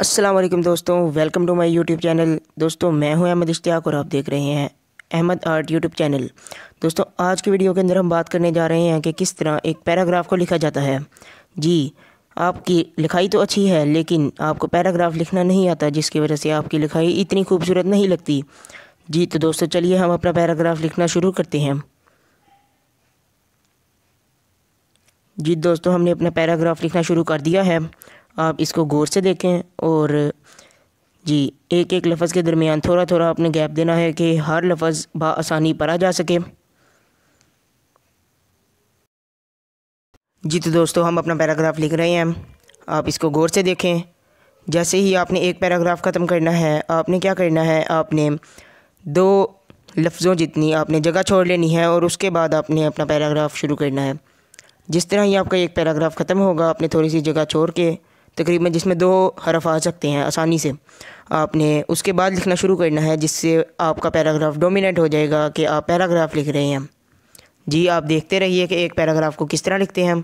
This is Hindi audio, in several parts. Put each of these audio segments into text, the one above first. अस्सलाम वालेकुम दोस्तों, welcome to my YouTube channel. दोस्तों मैं हूं अहमद इश्तियाक और आप देख रहे हैं अहमद आर्ट यूट्यूब चैनल। दोस्तों आज की वीडियो के अंदर हम बात करने जा रहे हैं कि किस तरह एक पैराग्राफ को लिखा जाता है। जी आपकी लिखाई तो अच्छी है लेकिन आपको पैराग्राफ लिखना नहीं आता, जिसकी वजह से आपकी लिखाई इतनी खूबसूरत नहीं लगती। जी तो दोस्तों चलिए हम अपना पैराग्राफ लिखना शुरू करते हैं। जी दोस्तों हमने अपना पैराग्राफ लिखना शुरू कर दिया है, आप इसको गौर से देखें और जी एक एक लफ्ज़ के दरमियान थोड़ा थोड़ा आपने गैप देना है कि हर लफ्ज़ बआसानी पढ़ा जा सके। जी तो दोस्तों हम अपना पैराग्राफ लिख रहे हैं, आप इसको गौर से देखें। जैसे ही आपने एक पैराग्राफ ख़त्म करना है, आपने क्या करना है, आपने दो लफ्ज़ों जितनी आपने जगह छोड़ लेनी है और उसके बाद आपने अपना पैराग्राफ शुरू करना है। जिस तरह ही आपका एक पैराग्राफ ख़त्म होगा, आपने थोड़ी सी जगह छोड़ के तकरीबन जिसमें दो हरफ आ सकते हैं आसानी से, आपने उसके बाद लिखना शुरू करना है, जिससे आपका पैराग्राफ डोमिनेट हो जाएगा कि आप पैराग्राफ लिख रहे हैं। जी आप देखते रहिए कि एक पैराग्राफ को किस तरह लिखते हैं।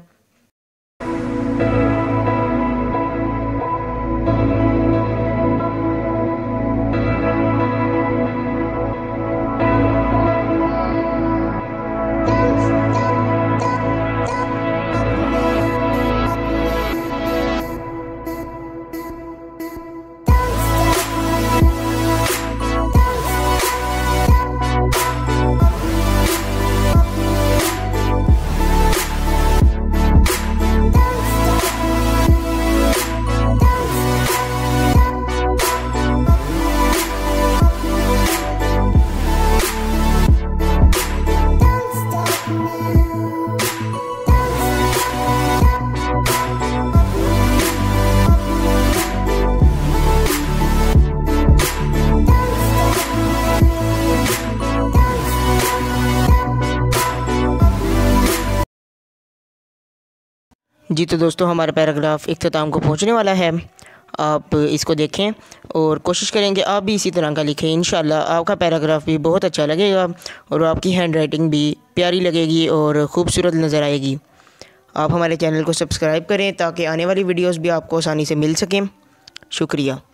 जी तो दोस्तों हमारा पैराग्राफ इख्तिताम को पहुंचने वाला है, आप इसको देखें और कोशिश करेंगे आप भी इसी तरह का लिखें। इंशाल्लाह आपका पैराग्राफ भी बहुत अच्छा लगेगा और आपकी हैंड राइटिंग भी प्यारी लगेगी और ख़ूबसूरत नज़र आएगी। आप हमारे चैनल को सब्सक्राइब करें ताकि आने वाली वीडियोस भी आपको आसानी से मिल सकें। शुक्रिया।